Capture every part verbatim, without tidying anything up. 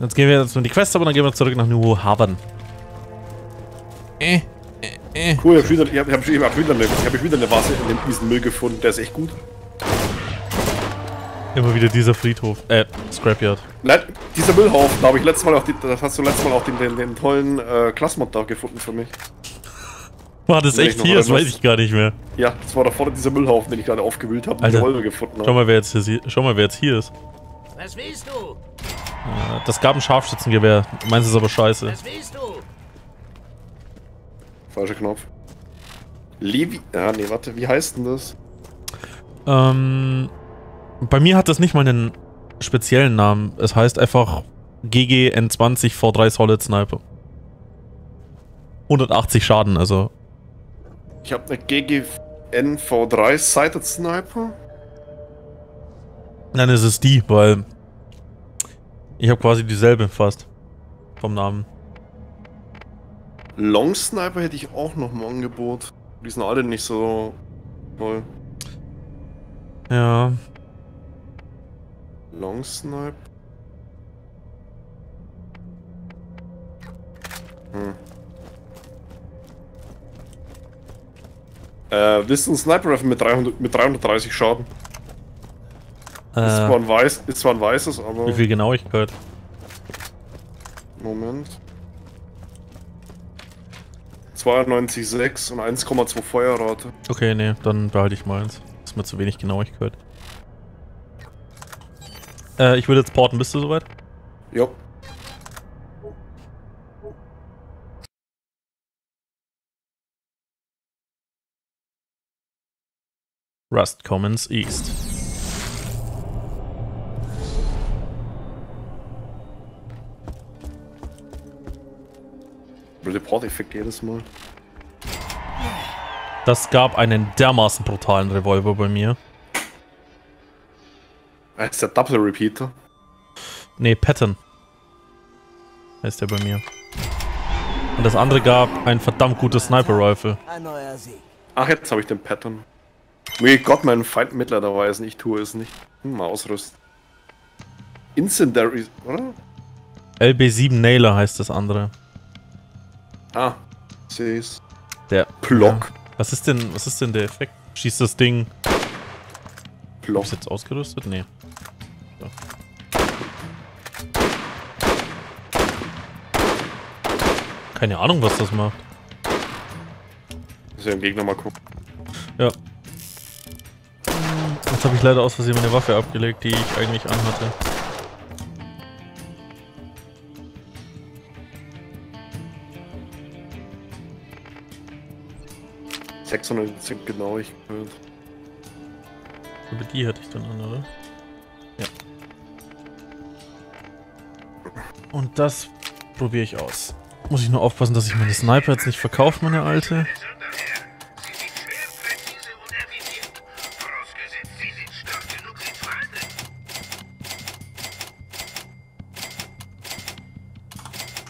Jetzt gehen wir jetzt mit die Quest ab und dann gehen wir zurück nach New Haven. Äh, äh, äh. Cool, ich habe wieder, hab, hab wieder, hab wieder eine Vase in diesem Müll gefunden, der ist echt gut. Immer wieder dieser Friedhof, äh, Scrapyard. Nein, dieser Müllhaufen, da habe ich letztes Mal auch, die, das hast du letztes Mal auch den, den, den tollen äh, Klasmod da gefunden für mich. War das echt hier? Das weiß ich gar nicht mehr. Ja, das war da vorne dieser Müllhaufen, den ich gerade aufgewühlt habe und die Holme gefunden habe. Schau mal, wer jetzt hier, schau mal, wer jetzt hier ist. Was willst du? Das gab ein Scharfschützengewehr. Meins ist aber scheiße. Was willst du? Falscher Knopf. Levi. Ah, nee, warte, wie heißt denn das? Ähm. Bei mir hat das nicht mal einen speziellen Namen. Es heißt einfach G G N zwanzig V drei Solid Sniper. hundertachtzig Schaden, also. Ich habe eine G G N V drei Sighted Sniper. Nein, es ist die, weil ich habe quasi dieselbe fast vom Namen. Long Sniper hätte ich auch noch im Angebot. Die sind alle nicht so toll. Ja. Long Sniper. Hm. Äh, willst du einen Sniper Rifle mit dreihundert, mit dreihundertdreißig Schaden? Äh, ist, zwar ein weiß, ist zwar ein weißes, aber... Wie viel Genauigkeit? Moment. zweiundneunzig Komma sechs und eins Komma zwei Feuerrate. Okay, nee, dann behalte ich meins. Ist mir zu wenig Genauigkeit. Äh, ich würde jetzt porten. Bist du soweit? Jo. Rust Commons East. Report-Effekt jedes Mal. Das gab einen dermaßen brutalen Revolver bei mir. Heißt der Double Repeater? Ne, Pattern. Heißt der bei mir. Und das andere gab ein verdammt gutes Sniper Rifle. Ach, jetzt habe ich den Pattern. Will Gott meinen Feind mittlerweise nicht, ich tue es nicht. Hm, mal ausrüsten. Incendiary, oder? L B sieben Nailer heißt das andere. Ah, seh's. Der Plock. Ja. Was ist denn, was ist denn der Effekt? Schießt das Ding. Plock. Ist jetzt ausgerüstet? Nee. So. Keine Ahnung, was das macht. Muss ja im Gegner mal gucken. Ja. Jetzt habe ich leider aus Versehen meine Waffe abgelegt, die ich eigentlich anhatte. sechshundert Prozent Genauigkeit. Aber die hatte ich dann an, oder? Ja. Und das probiere ich aus. Muss ich nur aufpassen, dass ich meine Sniper jetzt nicht verkaufe, meine alte.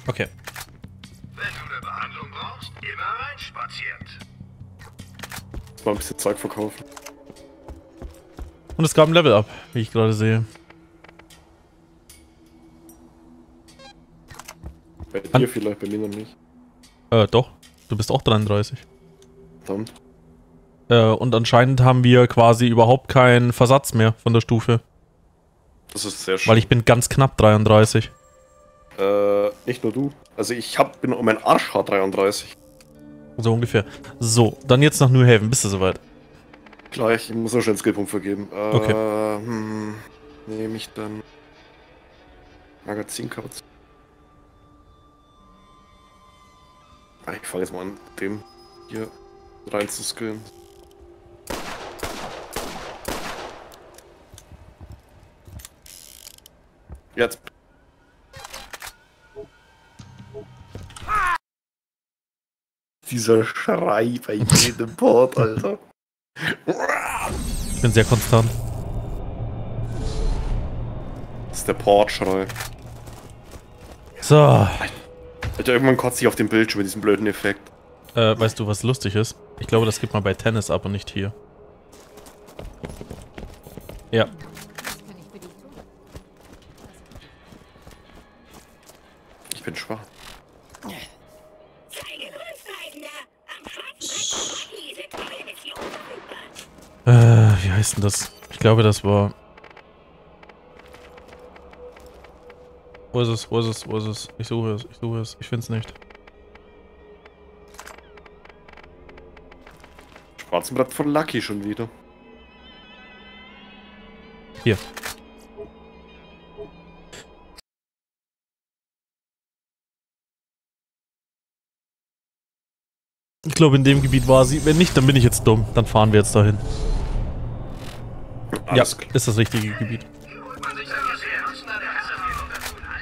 Okay. Mal ein bisschen Zeug verkaufen. Und es gab ein Level-Up, wie ich gerade sehe. Bei dir An vielleicht, bei mir noch nicht. Äh, doch. Du bist auch dreiunddreißig. Verdammt. Äh, und anscheinend haben wir quasi überhaupt keinen Versatz mehr von der Stufe. Das ist sehr schön. Weil ich bin ganz knapp dreiunddreißig. Äh, nicht nur du. Also ich hab, bin um mein Arschhaar dreiunddreißig. So ungefähr. So, dann jetzt nach New Haven. Bist du soweit? Gleich, ich muss noch schnell einen Skillpunkt vergeben. Äh, okay. Hm, nehme ich dann Magazinkapazität. Ah, ich fange jetzt mal an, dem hier rein zu skillen. Jetzt. Dieser Schrei bei jedem Port, Alter. Ich bin sehr konstant. Das ist der Port-Schrei. So. Alter, irgendwann kotzt sich auf dem Bildschirm mit diesem blöden Effekt. Äh, weißt du, was lustig ist? Ich glaube, das gibt man bei Tennis ab und nicht hier. Ja. bin schwach. Äh, wie heißt denn das? Ich glaube, das war... Wo ist es? Wo ist es? Wo ist es? Ich suche es. Ich suche es. Ich finde es nicht. Schwarzenblatt von Lucky schon wieder. Hier. Ich glaube, in dem Gebiet war sie. Wenn nicht, dann bin ich jetzt dumm. Dann fahren wir jetzt dahin. Ja, ist das richtige Gebiet.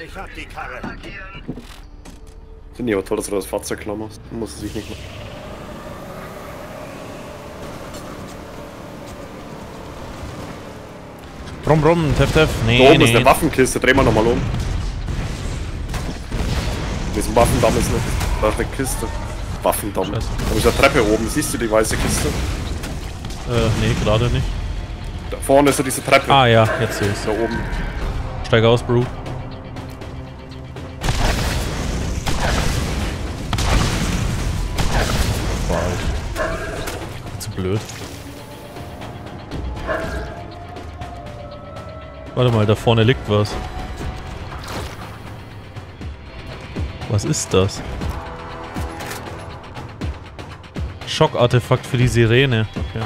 Ich hab die Karre. Finde ich aber toll, dass du das Fahrzeug klammerst. Dann muss es sich nicht machen. Brumm, brumm, tef, tef. Nee, da oben nee, ist eine Waffenkiste. Drehen wir nochmal um. Diesen Waffendamm ist nicht. Da ist eine Kiste. Waffendamm. Scheiße. Da ist eine Treppe oben. Siehst du die weiße Kiste? Äh, nee, gerade nicht. Da vorne ist ja diese Treppe. Ah ja, jetzt sehe ich es. Da oben. Steig aus, Bro. Blöd. Warte mal, da vorne liegt was. Was ist das? Schockartefakt für die Sirene. Okay.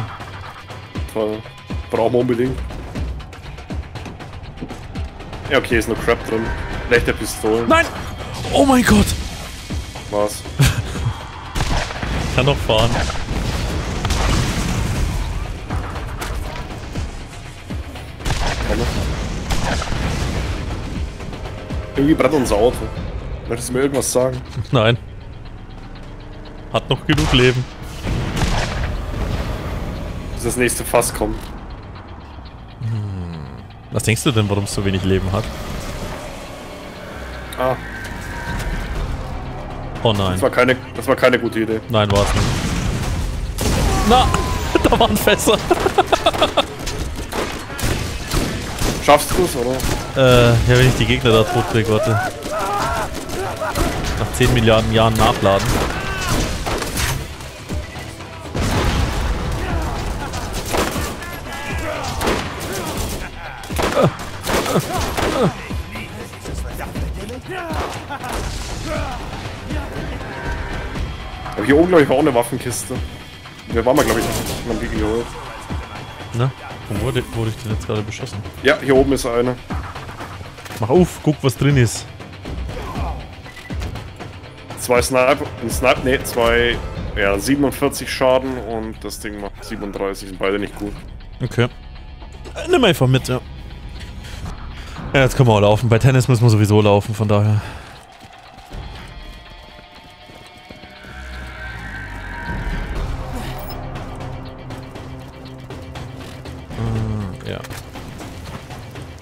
Toll. Brauchen wir unbedingt. Ja, okay, ist nur Crap drin. Rechter Pistolen. Nein! Oh mein Gott! Was? Kann noch fahren. Irgendwie brennt unser Auto. Möchtest du mir irgendwas sagen? Nein. Hat noch genug Leben. Bis das nächste Fass kommt. Hm. Was denkst du denn, warum es so wenig Leben hat? Ah. Oh nein. Das war keine, das war keine gute Idee. Nein, war es nicht. Na, da waren Fässer. Schaffst du es, oder? Äh, ja, wenn ich die Gegner da tot krieg, warte. Nach zehn Milliarden Jahren nachladen. Aber hier oben, glaube ich, war auch eine Waffenkiste. Wir waren mal, glaube ich, noch am Gegner geholt. Ne? Wurde, wurde ich denn jetzt gerade beschossen? Ja, hier oben ist einer. Mach auf, guck, was drin ist. Zwei Sniper, ein Sniper, ne, zwei, ja, siebenundvierzig Schaden und das Ding macht siebenunddreißig, sind beide nicht gut. Okay. Nimm einfach mit, ja. Ja, jetzt können wir auch laufen. Bei Tennis müssen wir sowieso laufen, von daher.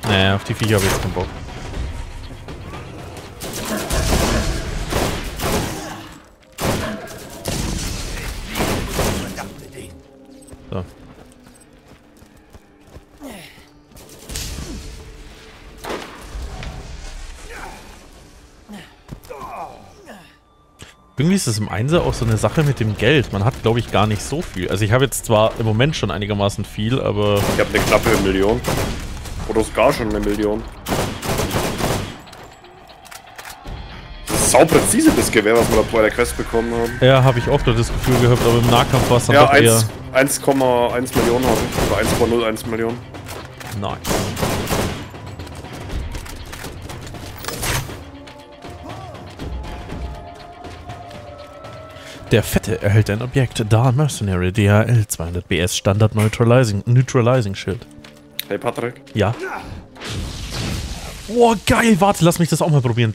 Naja, auf die Viecher habe ich jetzt keinen Bock. So. Irgendwie ist es im Einser auch so eine Sache mit dem Geld. Man hat, glaube ich, gar nicht so viel. Also ich habe jetzt zwar im Moment schon einigermaßen viel, aber... Ich habe eine knappe Million. Oder sogar schon eine Million. Das ist sau präzise, das Gewehr, was wir da bei der Quest bekommen haben. Ja, habe ich oft das Gefühl gehabt, aber im Nahkampf war es dann ja, doch eher... Ja, eins Komma eins Millionen habe ich, oder eins Komma null eins Millionen. Nice. Der Fette erhält ein Objekt, da Mercenary D H L zweihundert B S Standard Neutralizing, Neutralizing Shield. Hey Patrick. Ja. Oh geil, warte, lass mich das auch mal probieren.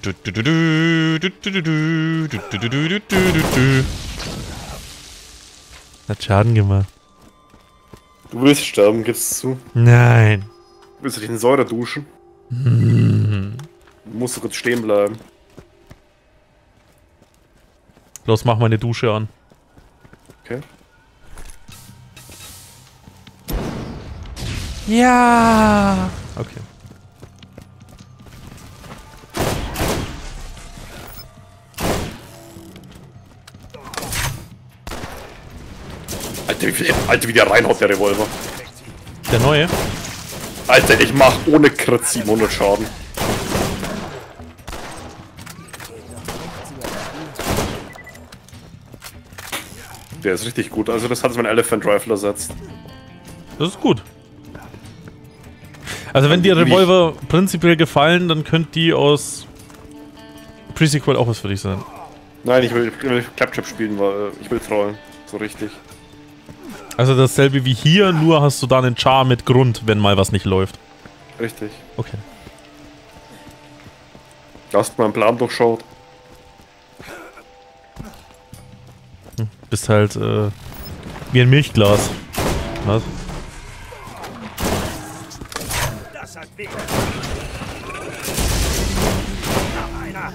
Hat Schaden gemacht. Du willst sterben, gibst du zu? Nein. Willst du dich in Säure duschen? Hm. Du musst du kurz stehen bleiben. Los, mach mal eine Dusche an. Okay. Ja. Okay. Alter, wie viel F, Alter, wie der reinhaut, der Revolver. Der neue? Alter, ich mach ohne Crit siebenhundert Schaden. Der ist richtig gut, also das hat mein Elephant Rifle ersetzt. Das ist gut. Also wenn dir Revolver nicht prinzipiell gefallen, dann könnt die aus Pre-Sequel auch was für dich sein. Nein, ich will, will Claptrap spielen, weil ich will trollen, so richtig. Also dasselbe wie hier, nur hast du da einen Char mit Grund, wenn mal was nicht läuft. Richtig. Okay. Hast du meinen Plan durchschaut? Hm, bist halt äh, wie ein Milchglas. Was? Das hat weh. Noch einer.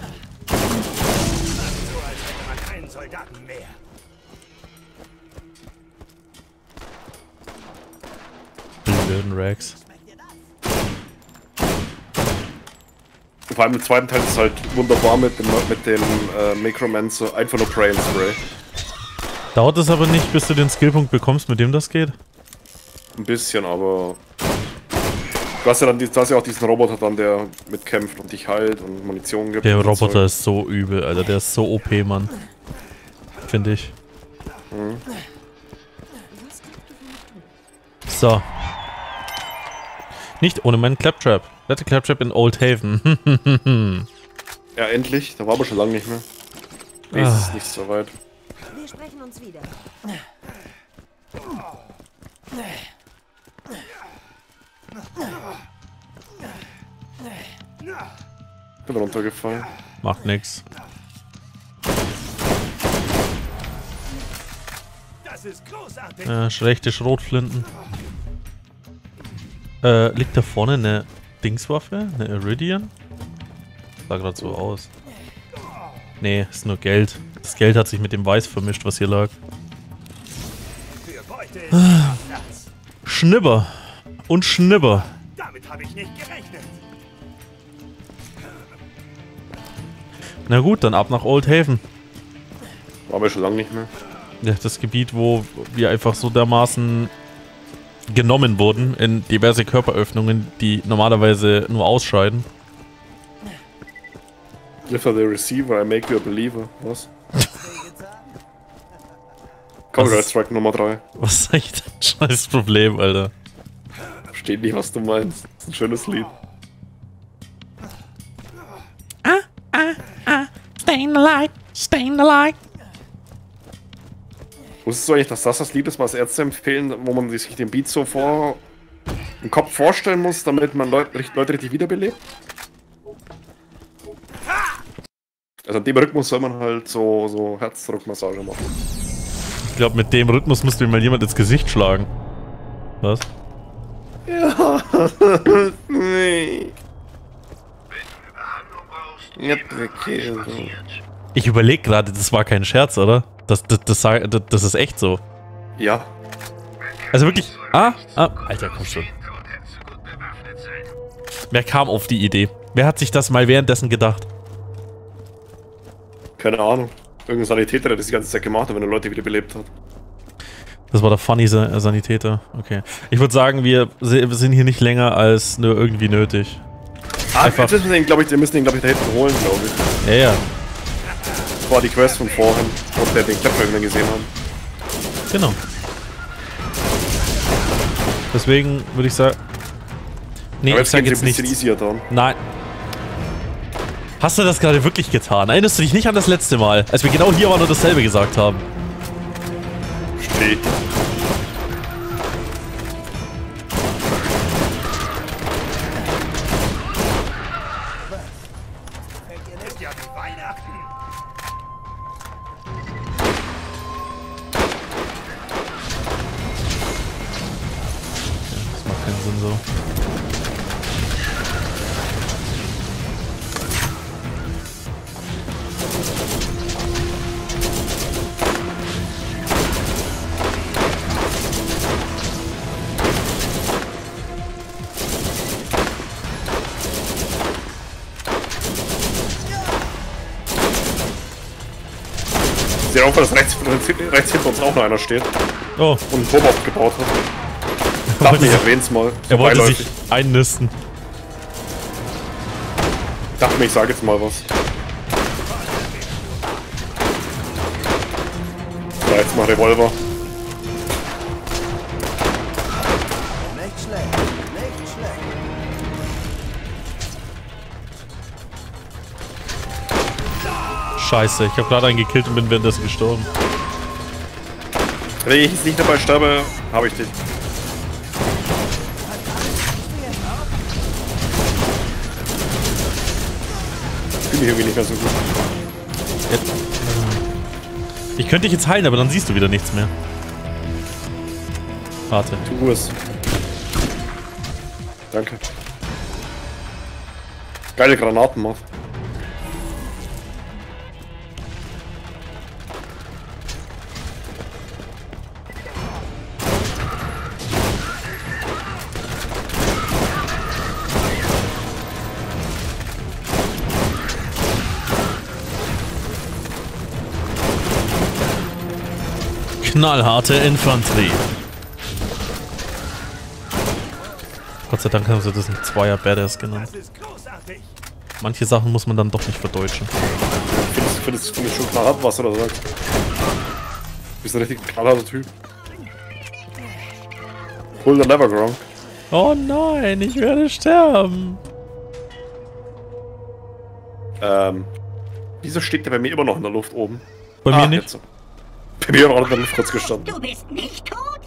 So, als hätte man keinen Soldaten mehr. Blöden Rags. Vor allem im zweiten Teil ist es halt wunderbar mit dem, mit dem äh, Necromancer, einfach nur Pray and Spray. Dauert es aber nicht, bis du den Skillpunkt bekommst, mit dem das geht? Ein bisschen, aber... Du hast ja, dann, du hast ja auch diesen Roboter dann, der mitkämpft und dich heilt und Munition gibt. Der Roboter Zeug. Ist so übel, Alter, der ist so O P, Mann. Finde ich. Hm. So. Nicht ohne meinen Claptrap. Wette Claptrap in Old Haven. Ja, endlich. Da war aber schon lange nicht mehr. Nee, ah. Ist nicht so weit. Wir sprechen uns wieder. Bin runtergefallen. Macht nix. Das ist großartig. Ja, schlechte Schrotflinten. Äh, liegt da vorne eine Dingswaffe? Eine Eridian? Sah gerade so aus. Nee, ist nur Geld. Das Geld hat sich mit dem Weiß vermischt, was hier lag. Ah. Schnibber. Und Schnibber. Damit habe ich nicht gerechnet. Na gut, dann ab nach Old Haven. War mir schon lange nicht mehr. Ja, das Gebiet, wo wir einfach so dermaßen genommen wurden in diverse Körperöffnungen, die normalerweise nur ausscheiden. If I the receiver, I make you a believer. Was? Copyright Strike Nummer drei. Was ist eigentlich dein scheiß Problem, Alter? Versteht nicht, was du meinst. Das ist ein schönes Lied. Ah, ah, ah, stay in the light, stay in the light. Wusstest du eigentlich, dass das das Lied ist, was Ärzte empfehlen, wo man sich den Beat so vor im Kopf vorstellen muss, damit man Leute, Leute richtig wiederbelebt? Also an dem Rhythmus soll man halt so, so Herzdruckmassage machen. Ich glaube, mit dem Rhythmus müsste mir mal jemand ins Gesicht schlagen. Was? Ja. Nee. Ich überlege gerade, das war kein Scherz, oder? Das, das, das, das, das ist echt so. Ja. Also wirklich. Ah, ah. Alter, komm schon. Wer kam auf die Idee? Wer hat sich das mal währenddessen gedacht? Keine Ahnung. Irgendein Sanitäter, der das die ganze Zeit gemacht hat, wenn er Leute wiederbelebt hat. Das war der funny Sanitäter. Okay. Ich würde sagen, wir sind hier nicht länger als nur irgendwie nötig. Ah, wir müssen den, glaube ich, wir müssen den, glaube ich, da hinten holen, glaube ich. Ja, ja. War die Quest von vorhin, ob der den Klappwagen gesehen haben. Genau. Deswegen würde ich sagen. Nee, aber ich sag jetzt nicht. Nein. Hast du das gerade wirklich getan? Erinnerst du dich nicht an das letzte Mal, als wir genau hier waren und dasselbe gesagt haben? Steht. Rechts hinter uns auch noch einer steht. Oh. Und einen Turm aufgebaut hat. Darf nicht, erwähn's mal. Er wollte sich einnisten. Dachte mir, ich sage jetzt mal was. Ja, jetzt mal Revolver. Scheiße, ich habe gerade einen gekillt und bin währenddessen gestorben. Wenn ich jetzt nicht dabei sterbe, habe ich den. Bin ich irgendwie nicht mehr so gut. Jetzt. Ich könnte dich jetzt heilen, aber dann siehst du wieder nichts mehr. Warte. Tu es. Danke. Geile Granaten, Mann. Knallharte Infanterie. Gott sei Dank haben sie das nicht Zweier Badass genannt. Manche Sachen muss man dann doch nicht verdeutschen. Findest du schon klar ab, was du da sagst? Du bist ein richtig knallharter Typ. Pull the lever, Grom. Oh nein, ich werde sterben. Ähm. Wieso steht der bei mir immer noch in der Luft oben? Bei mir ah, nicht. Jetzt. Ich bin auch noch kurz gestanden. Du bist nicht tot?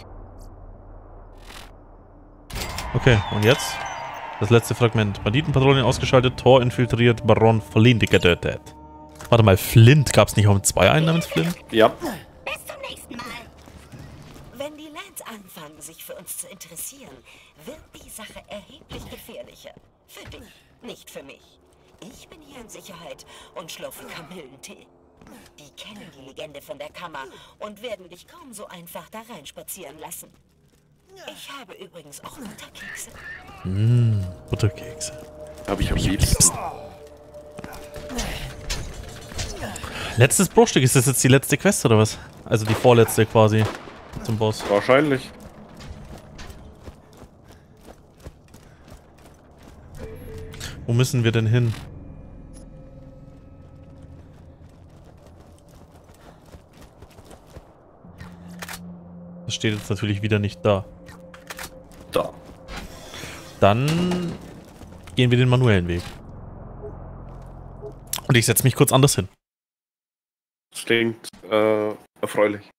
Okay, und jetzt? Das letzte Fragment. Banditenpatrouillen ausgeschaltet, Tor infiltriert, Baron Flint getötet. Warte mal, Flint gab's nicht auch mit zwei einen namens Flint? Ja. Bis zum nächsten Mal. Wenn die Lands anfangen, sich für uns zu interessieren, wird die Sache erheblich gefährlicher. Für dich, nicht für mich. Ich bin hier in Sicherheit und schlürfe Kamillentee. Die kennen die Legende von der Kammer und werden dich kaum so einfach da reinspazieren lassen. Ich habe übrigens auch Butterkekse. Mmh, Butterkekse. Habe ich am liebsten. Letztes Bruchstück. Ist das jetzt die letzte Quest oder was? Also die vorletzte quasi zum Boss. Wahrscheinlich. Wo müssen wir denn hin? Das steht jetzt natürlich wieder nicht da. Da. Dann gehen wir den manuellen Weg. Und ich setze mich kurz anders hin. Das klingt äh, erfreulich.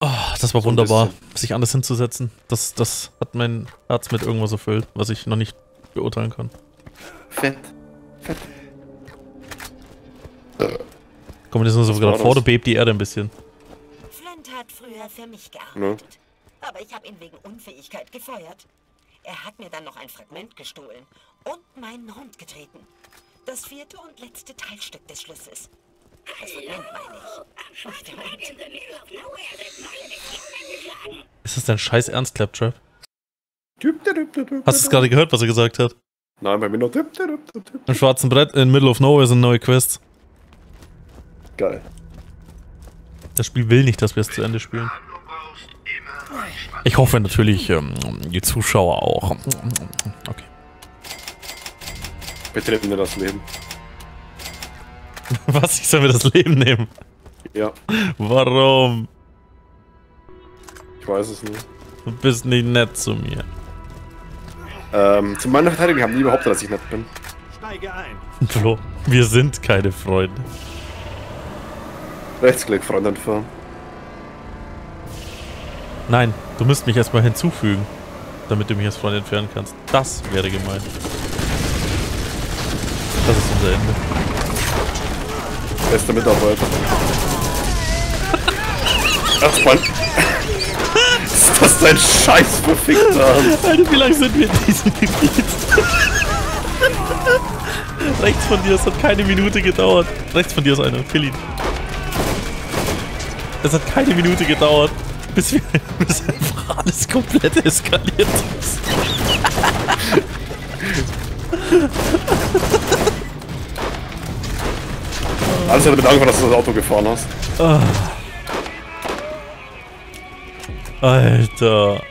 Oh, das war so wunderbar, sich anders hinzusetzen. Das, das hat mein Herz mit irgendwas erfüllt, was ich noch nicht beurteilen kann. Fett. Fett. Komm, das ist nur so gerade vor, du bebt die Erde ein bisschen. Hat früher für mich gearbeitet, ne? Aber ich habe ihn wegen Unfähigkeit gefeuert. Er hat mir dann noch ein Fragment gestohlen und meinen Hund getreten. Das vierte und letzte Teilstück des Schlüssels. Das Fragment meine ich. Auf dem Hund. Ist das dein scheiß Ernst, Claptrap? Hast du es gerade gehört, was er gesagt hat? Nein, bei mir noch. Im schwarzen Brett in Middle of Nowhere sind neue Quests. Geil. Das Spiel will nicht, dass wir es zu Ende spielen. Ich hoffe natürlich, ähm, die Zuschauer auch. Okay. Bitte nimm mir das Leben. Was? Ich soll mir das Leben nehmen? Ja. Warum? Ich weiß es nicht. Du bist nicht nett zu mir. Ähm, zu meiner Verteidigung haben die überhaupt, dass ich nett bin. Steige ein. Flo, wir sind keine Freunde. Rechtsklick, Freund entfernen. Nein, du müsst mich erstmal hinzufügen, damit du mich als Freund entfernen kannst. Das wäre gemein. Das ist unser Ende. Beste Mitarbeiter. Ach Mann. Ist das dein Scheiß verfickter Arm? Alter, wie lange sind wir in diesem Gebiet? Rechts von dir, es hat keine Minute gedauert. Rechts von dir ist einer, kill ihn. Es hat keine Minute gedauert, bis wir bis einfach alles komplett eskaliert ist. Alles hat damit angefangen, dass du das Auto gefahren hast. Ah. Alter.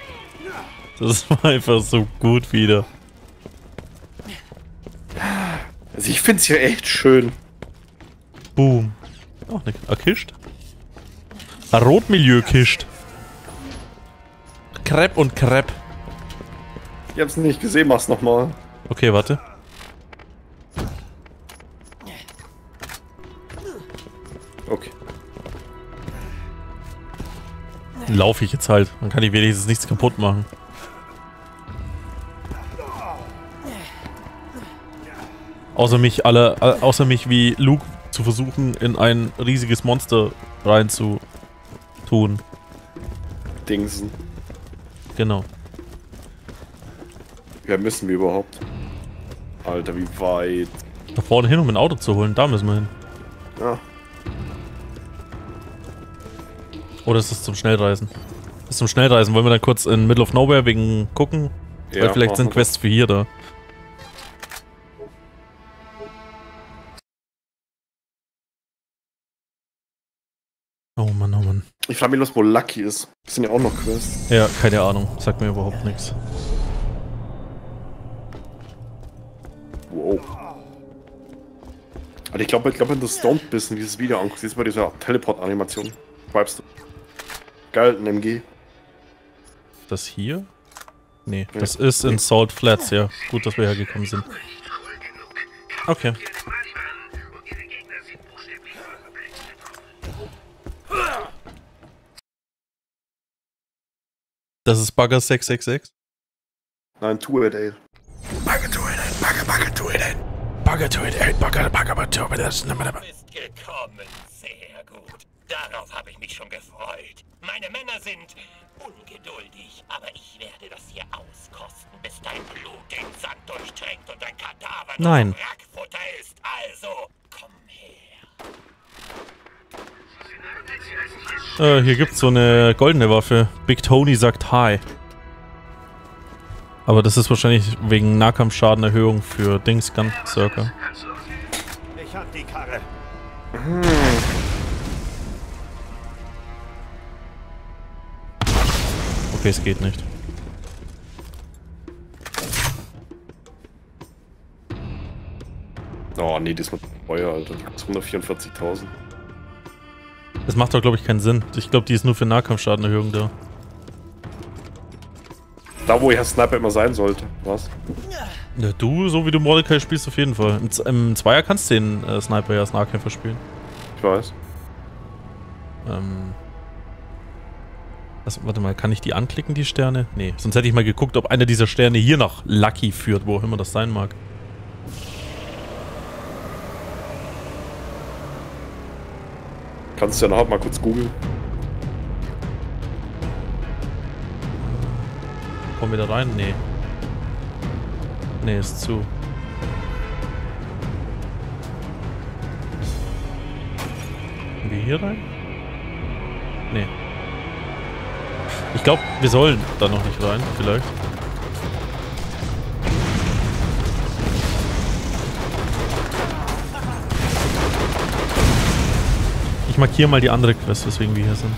Das war einfach so gut wieder. Also ich find's hier echt schön. Boom. Auch ne, eine Kiste. Eine Rotmilieu-Kiste. Crepe und Crepe. Ich hab's nicht gesehen, mach's nochmal. Okay, warte. Okay. Laufe ich jetzt halt. Dann kann ich wenigstens nichts kaputt machen. Außer mich alle, äh, außer mich wie Luke zu versuchen, in ein riesiges Monster rein zu tun. Dingsen. Genau. Ja, müssen wir überhaupt. Alter, wie weit. Da vorne hin, um ein Auto zu holen. Da müssen wir hin. Ja. Oder ist das zum Schnellreisen? Das ist zum Schnellreisen. Wollen wir dann kurz in Middle of Nowhere wegen gucken? Ja, weil vielleicht sind Quests für hier da. Oh Mann, oh Mann. Ich frage mich los, wo Lucky ist. Das sind ja auch noch Quests. Ja, keine Ahnung. Sagt mir überhaupt nichts. Wow. Also ich glaube, ich glaub, wenn du stoned bist und dieses Video anguckst, siehst du mal diese Teleport-Animation. Vibest du. Geil, ein M G. Das hier? Nee, ja. Das ist in Salt Flats, ja. Gut, dass wir hergekommen sind. Okay. Das ist Bagger sechs sechs sechs? Nein, two eight eight. Bagger two eight eight, Bagger, Bagger two eight eight. Bagger two eight eight, Bagger, Bagger, Bagger, Bagger. Du bist gekommen, sehr gut. Darauf habe ich mich schon gefreut. Meine Männer sind ungeduldig, aber ich werde das hier auskosten, bis dein Blut den Sand durchtränkt und dein Kadaver Nein. noch Wrackfutter ist. Also, komm her. Äh, hier gibt's so eine goldene Waffe. Big Tony sagt Hi. Aber das ist wahrscheinlich wegen Nahkampfschadenerhöhung für Dings Gun Circle. Ich hab die Karre. Hm. Okay, es geht nicht. Oh nee, das ist mit Feuer, Alter. hundertvierundvierzigtausend. Das macht doch, glaube ich, keinen Sinn. Ich glaube, die ist nur für Nahkampfschadenerhöhung da. Da, wo ihr Sniper immer sein sollte. Was? Ja, du, so wie du Mordecai spielst, auf jeden Fall. Im, im Zweier kannst du den äh, Sniper ja als Nahkämpfer spielen. Ich weiß. Ähm... Also, warte mal, kann ich die anklicken, die Sterne? Nee, sonst hätte ich mal geguckt, ob einer dieser Sterne hier nach Lucky führt, wo auch immer das sein mag. Kannst du ja nachher mal kurz googeln. Kommen wir da rein? Nee. Nee, ist zu. Kommen wir hier rein? Nee. Ich glaube, wir sollen da noch nicht rein, vielleicht. Ich markiere mal die andere Quest, weswegen wir hier sind.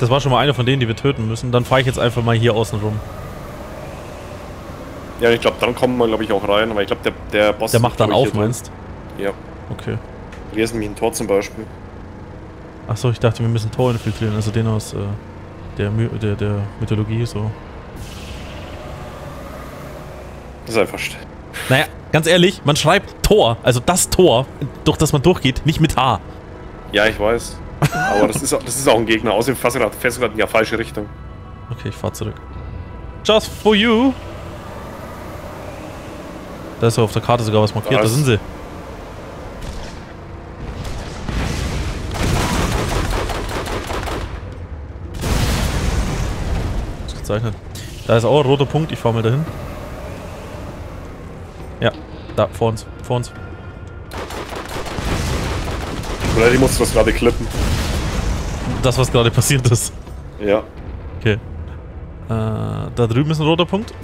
Das war schon mal einer von denen, die wir töten müssen. Dann fahre ich jetzt einfach mal hier außen rum. Ja, ich glaube, dann kommen wir, glaube ich, auch rein. Aber ich glaube, der, der Boss... Der macht dann auf, meinst du? Ja. Okay. Hier ist nämlich ein Tor zum Beispiel. Achso, ich dachte, wir müssen Tor infiltrieren, also den aus äh, der, der, der Mythologie, so. Das ist einfach still. Naja, ganz ehrlich, man schreibt Tor, also das Tor, durch das man durchgeht, nicht mit H. Ja, ich weiß. Aber das, ist, das ist auch ein Gegner, außerdem fährst du gerade in die falsche Richtung. Okay, ich fahr zurück. Just for you! Da ist ja auf der Karte sogar was markiert, da, da sind sie. Da ist auch ein roter Punkt, ich fahr mal dahin. Ja, da, vor uns, vor uns. Oder die musst was gerade klippen. Das, was gerade passiert ist. Ja. Okay. Äh, da drüben ist ein roter Punkt.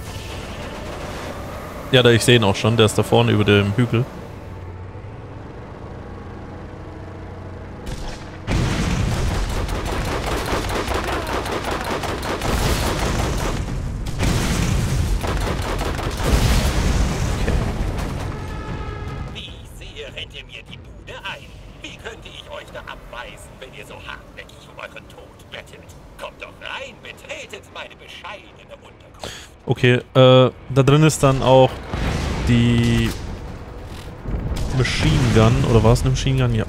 Ja, da, ich sehe ihn auch schon, der ist da vorne über dem Hügel. Reisen, wenn ihr so hartnäckig um euren Tod bettelt. Kommt doch rein, betretet meine bescheidene Unterkunft. Okay, äh, da drin ist dann auch die Machine Gun, oder war es eine Machine Gun? Ja.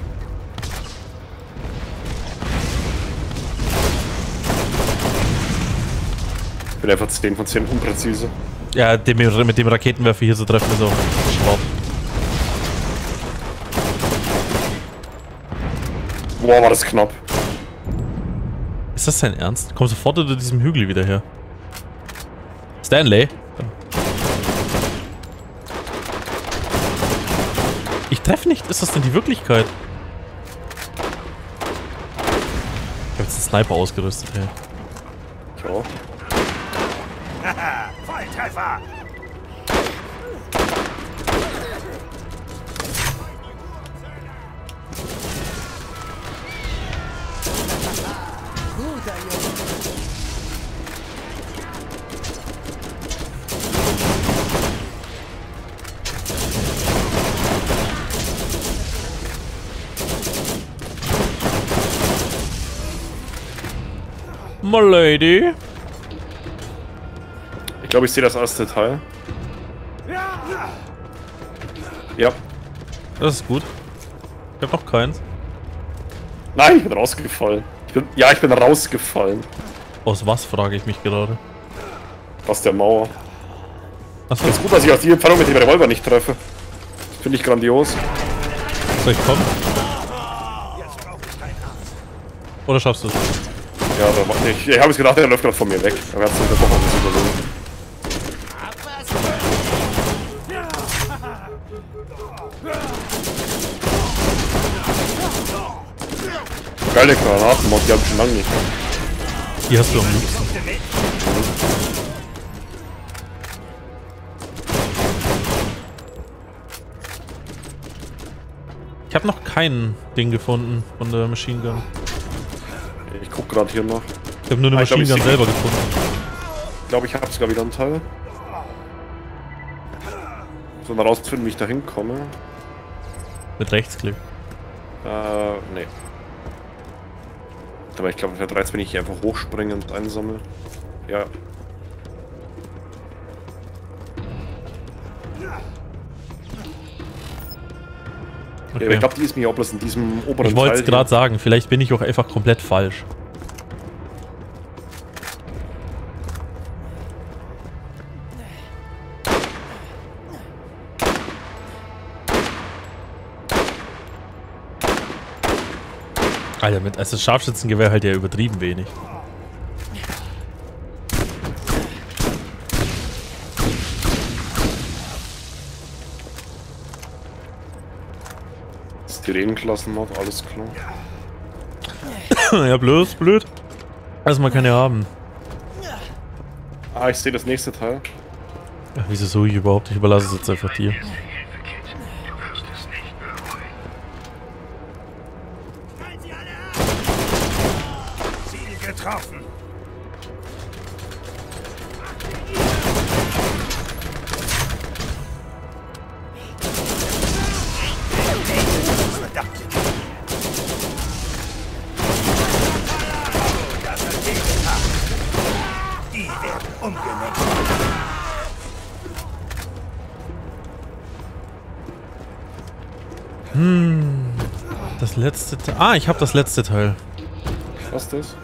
Ich bin einfach zehn von zehn unpräzise. Ja, dem, mit dem Raketenwerfer hier zu treffen ist auch Schrott. Boah, war das knapp. Ist das dein Ernst? Komm sofort unter diesem Hügel wieder her. Stanley? Ich treffe nicht. Ist das denn die Wirklichkeit? Ich hab jetzt einen Sniper ausgerüstet, ey. Ich auch. Haha, Volltreffer! My lady. Ich glaube, ich sehe das erste Teil. Ja. Das ist gut. Ich habe noch keins. Nein, ich bin rausgefallen. Ich bin, ja, ich bin rausgefallen. Aus was, frage ich mich gerade. Aus der Mauer. Achso. Es ist gut, dass ich aus dieser Entfernung mit dem Revolver nicht treffe. Finde ich grandios. Soll ich kommen? Oder schaffst du es? Ja, da mach ich. Ich habe es gedacht, der läuft gerade von mir weg. Aber er hat es nicht davon überlegt. Geile Granatenmod, die hab ich schon lange nicht. Die hast du am liebsten. Ich habe noch kein Ding gefunden von der Machine Gun. Ich guck gerade hier noch. Ich habe nur eine ah, Machine Gun selber gefunden. Ich glaube, ich habe sogar wieder einen Teil. So, mal rausfinden, wie ich da hinkomme. Mit Rechtsklick. Äh, nee. Aber ich glaube, ich werde wenn ich hier einfach hochspringe und einsammle. Ja. Okay. Ja, ich glaube, die ist mir auch bloß in diesem oberen Teil. Ich wollte es gerade sagen, vielleicht bin ich auch einfach komplett falsch. Alter, mit also Scharfschützengewehr halt ja übertrieben wenig. Sirenenklassen-Mod, alles klar. Ja, bloß blöd. Also man kann ja haben. Ah, ich sehe das nächste Teil. Ach, wieso so ich überhaupt? Ich überlasse es jetzt einfach dir. Letzte Teil. Ah, ich habe das letzte Teil. Was ist das?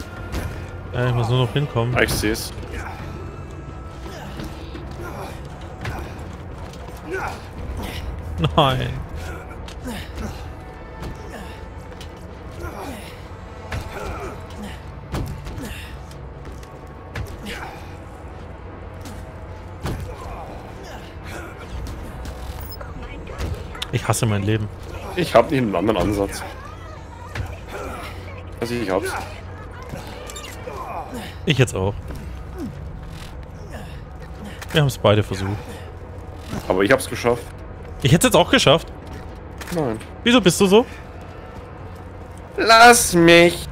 Ja, ich muss nur noch hinkommen. Ah, ich sehe es. Nein. Ich hasse mein Leben. Ich habe nicht einen anderen Ansatz. Also ich hab's. Ich jetzt auch. Wir haben es beide versucht. Aber ich hab's geschafft. Ich hätte es jetzt auch geschafft. Nein. Wieso bist du so? Lass mich.